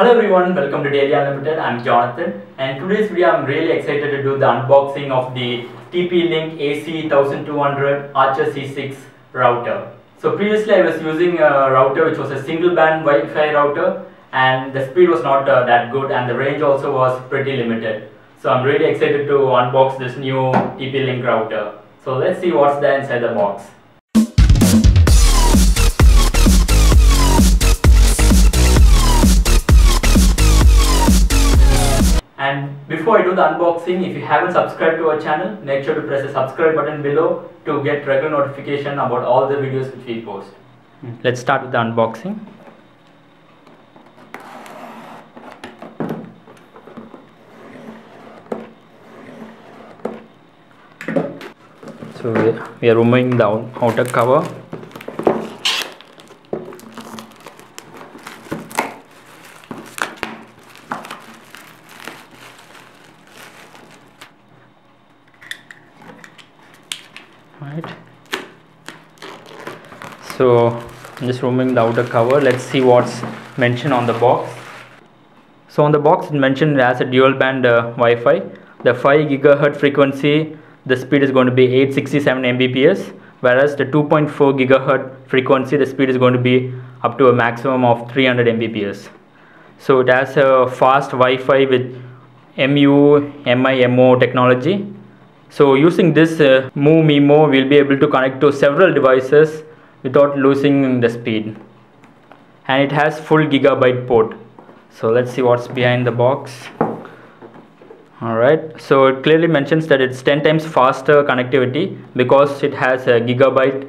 Hello everyone, welcome to Daily Unlimited. I'm Jonathan, and today's video I'm really excited to do the unboxing of the TP-Link AC1200 Archer C6 router. So previously I was using a router which was a single band Wi-Fi router, and the speed was not that good, and the range also was pretty limited. So I'm really excited to unbox this new TP-Link router. So let's see what's there inside the box. And before I do the unboxing, if you haven't subscribed to our channel, make sure to press the subscribe button below to get regular notification about all the videos which we post. Let's start with the unboxing. So we are removing the outer cover. So I'm just removing the outer cover. Let's see what's mentioned on the box. So on the box it mentioned it has a dual band Wi-Fi. The 5 GHz frequency, the speed is going to be 867 Mbps, whereas the 2.4 GHz frequency, the speed is going to be up to a maximum of 300 Mbps. So it has a fast Wi-Fi with MU-MIMO technology. So using this MU-MIMO, we'll be able to connect to several devices without losing the speed, and it has full gigabyte port. So let's see what's behind the box. Alright, so it clearly mentions that it's 10 times faster connectivity because it has a gigabyte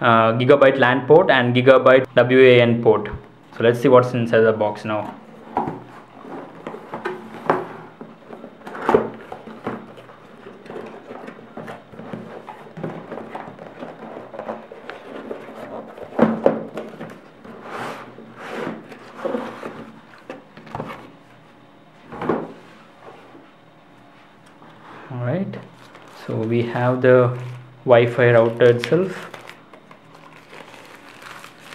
LAN port and gigabyte WAN port. So let's see what's inside the box now. Alright, so we have the Wi-Fi router itself.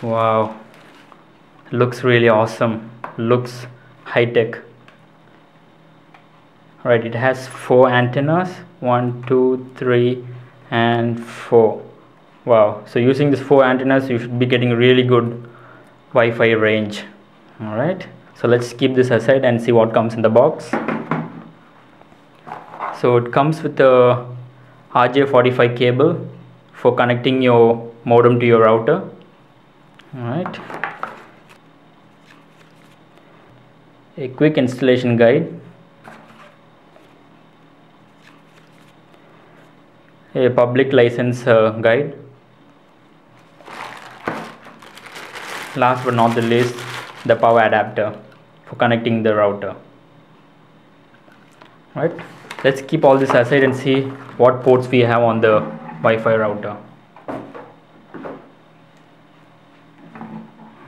Wow, looks really awesome, looks high-tech. Alright, it has 4 antennas, 1, 2, 3 and 4. Wow, so using these 4 antennas you should be getting really good Wi-Fi range. Alright, so let's keep this aside and see what comes in the box. So it comes with a RJ45 cable for connecting your modem to your router. Alright. A quick installation guide. A public license guide. Last but not the least, the power adapter for connecting the router. Right. Let's keep all this aside and see what ports we have on the Wi-Fi router.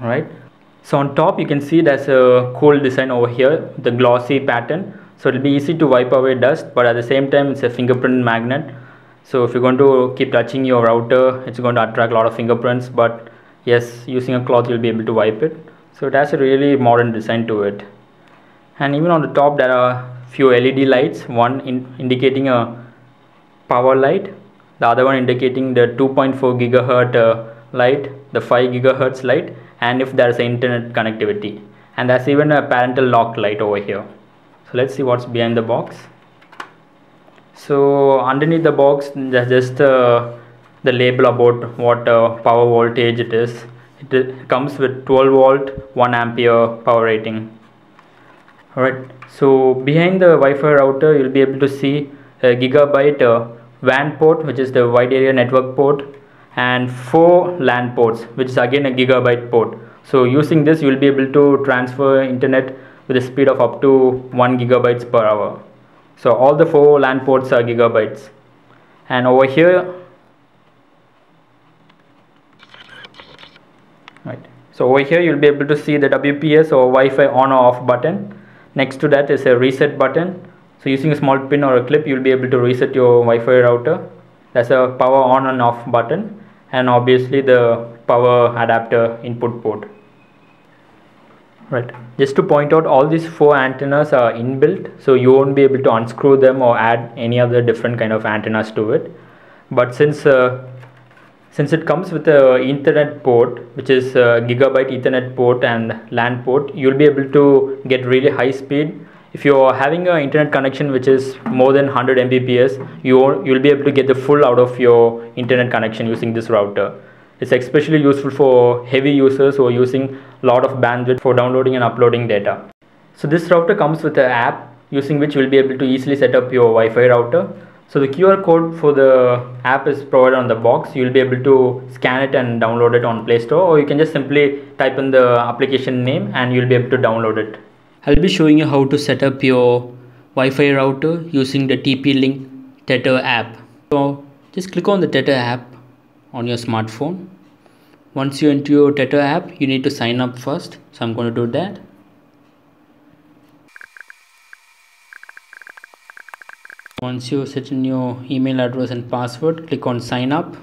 Right. So on top you can see there's a cool design over here, the glossy pattern. So it'll be easy to wipe away dust, but at the same time it's a fingerprint magnet. So if you're going to keep touching your router, it's going to attract a lot of fingerprints, but yes, using a cloth you'll be able to wipe it. So it has a really modern design to it. And even on the top there are few LED lights, one indicating a power light, the other one indicating the 2.4 gigahertz light, the 5 gigahertz light, and if there is internet connectivity. And there's even a parental lock light over here. So let's see what's behind the box. So underneath the box there's just the label about what power voltage it is. It comes with 12 volt 1 ampere power rating. Alright, so behind the Wi-Fi router you'll be able to see a gigabyte WAN port, which is the wide area network port, and 4 LAN ports, which is again a gigabyte port. So using this you'll be able to transfer internet with a speed of up to 1 gigabytes per hour. So all the 4 LAN ports are gigabytes. And over here, right, so over here you'll be able to see the WPS or Wi-Fi on or off button. Next to that is a reset button. So using a small pin or a clip you'll be able to reset your Wi-Fi router. There's a power on and off button, and obviously the power adapter input port. Right, just to point out, all these four antennas are inbuilt, so you won't be able to unscrew them or add any other different kind of antennas to it. But since it comes with a Ethernet port, which is a gigabyte Ethernet port and LAN port, you'll be able to get really high speed. If you're having an internet connection which is more than 100 Mbps, you'll be able to get the full out of your internet connection using this router. It's especially useful for heavy users who are using a lot of bandwidth for downloading and uploading data. So this router comes with an app using which you'll be able to easily set up your Wi-Fi router. So the QR code for the app is provided on the box. You'll be able to scan it and download it on Play Store, or you can just simply type in the application name and you'll be able to download it. I'll be showing you how to set up your Wi-Fi router using the TP-Link Tether app. So just click on the Tether app on your smartphone. Once you're into your Tether app, you need to sign up first, so I'm going to do that. Once you set in your email address and password, click on sign up.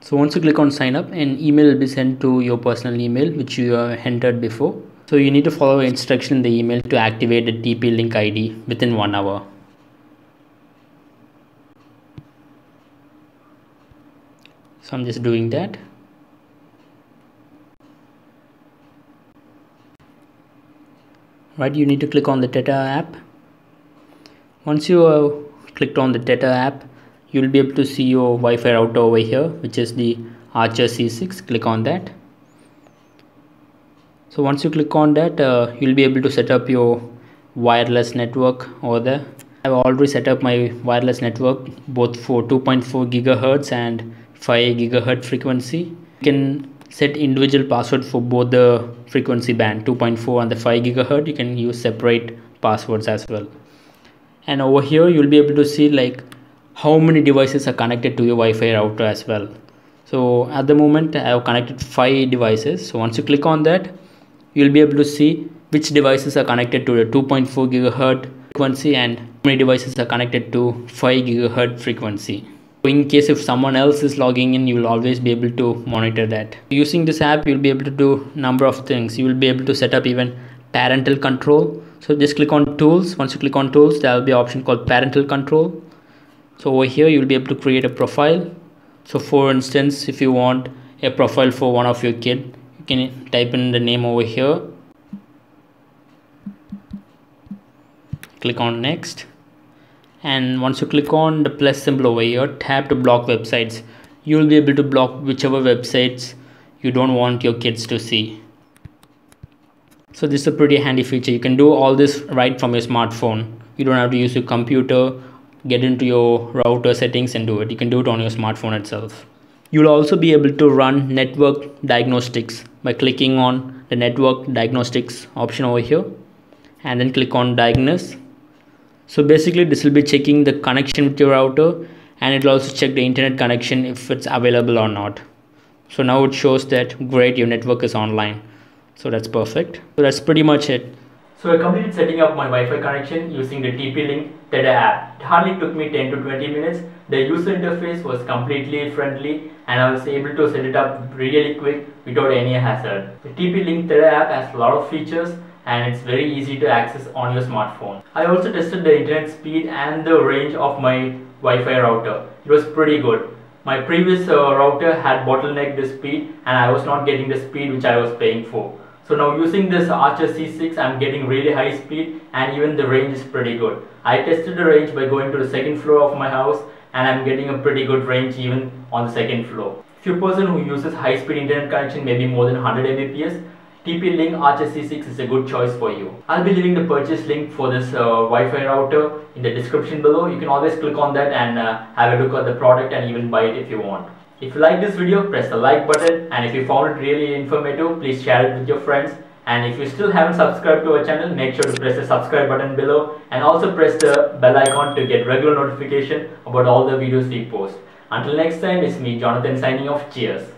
So once you click on sign up, an email will be sent to your personal email which you have entered before. So you need to follow instruction in the email to activate the TP-Link ID within 1 hour. So I'm just doing that. Right, you need to click on the Tether app. Once you have clicked on the Tether app, you will be able to see your Wi-Fi router over here, which is the Archer C6. Click on that. So once you click on that, you'll be able to set up your wireless network over there. I've already set up my wireless network both for 2.4 gigahertz and 5 gigahertz frequency. You can set individual password for both the frequency band, 2.4 and the 5 gigahertz. You can use separate passwords as well. And over here you'll be able to see like how many devices are connected to your Wi-Fi router as well. So at the moment I have connected 5 devices. So once you click on that, you'll be able to see which devices are connected to the 2.4 gigahertz frequency and how many devices are connected to 5 gigahertz frequency. In case if someone else is logging in, you will always be able to monitor that. Using this app, you'll be able to do number of things. You will be able to set up even parental control. So just click on tools. Once you click on tools, there will be an option called parental control. So over here, you'll be able to create a profile. So for instance, if you want a profile for one of your kid, you can type in the name over here. Click on next. And once you click on the plus symbol over here, tap to block websites. You will be able to block whichever websites you don't want your kids to see. So this is a pretty handy feature. You can do all this right from your smartphone. You don't have to use your computer, get into your router settings and do it. You can do it on your smartphone itself. You'll also be able to run network diagnostics by clicking on the network diagnostics option over here and then click on diagnose. So basically this will be checking the connection with your router, and it will also check the internet connection if it's available or not. So now it shows that great, your network is online. So that's perfect. So that's pretty much it. So I completed setting up my Wi-Fi connection using the TP-Link Tether app. It hardly took me 10 to 20 minutes. The user interface was completely friendly and I was able to set it up really quick without any hassle. The TP-Link Tether app has a lot of features and it's very easy to access on your smartphone. I also tested the internet speed and the range of my Wi-Fi router. It was pretty good. My previous router had bottlenecked the speed and I was not getting the speed which I was paying for. So now using this Archer C6, I'm getting really high speed and even the range is pretty good. I tested the range by going to the second floor of my house and I'm getting a pretty good range even on the second floor. If you're a person who uses high speed internet connection, maybe more than 100 Mbps, TP-Link Archer C6 is a good choice for you. I'll be leaving the purchase link for this Wi-Fi router in the description below. You can always click on that and have a look at the product and even buy it if you want. If you like this video, press the like button, and if you found it really informative, please share it with your friends. And if you still haven't subscribed to our channel, make sure to press the subscribe button below and also press the bell icon to get regular notification about all the videos we post. Until next time, it's me Jonathan signing off. Cheers.